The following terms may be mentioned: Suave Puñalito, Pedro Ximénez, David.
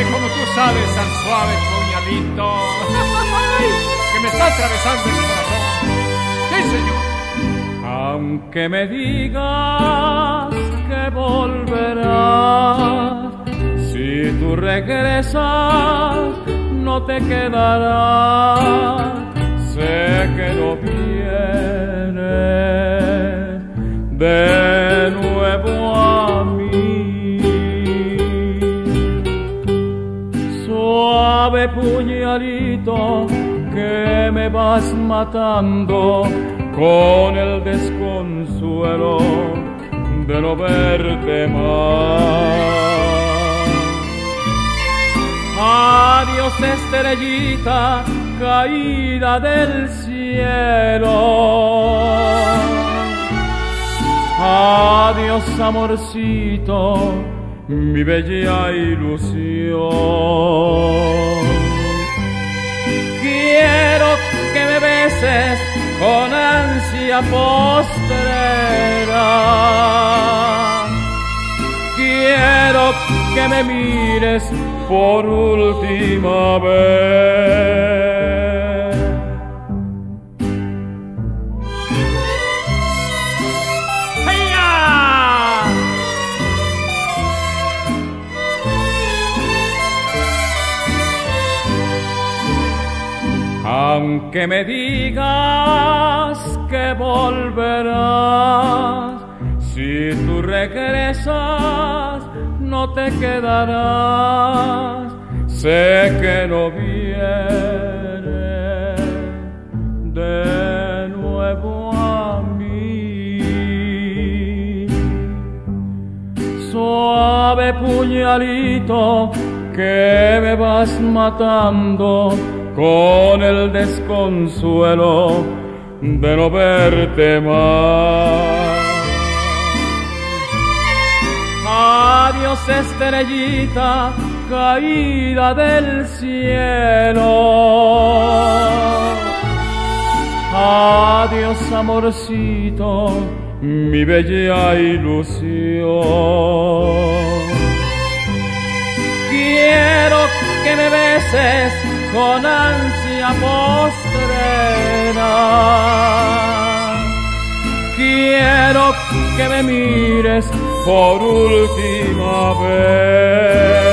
grande como tú sabes, tan suave puñalito, que me está atravesando el corazón. ¡Sí, señor! Aunque me digas que volverás, si tú regresas no te quedarás. Sé que no vienes de nuevo a mí. Suave puñalito, que me vas matando con el desconsuelo de no verte más. Adiós, estrellita caída del cielo. Adiós, amorcito, mi bella ilusión. Quiero que me beses con ansia postrera. Quiero que me mires por última vez. Aunque me digas que volverás, si tú regresas no te quedarás. Sé que no vienes de nuevo a mí. Suave puñalito, que me vas matando con el desconsuelo de no verte más. Adiós, estrellita caída del cielo. Adiós, amorcito, mi bella ilusión. Quiero que me beses con ansia postrera. Quiero que me mires por última vez.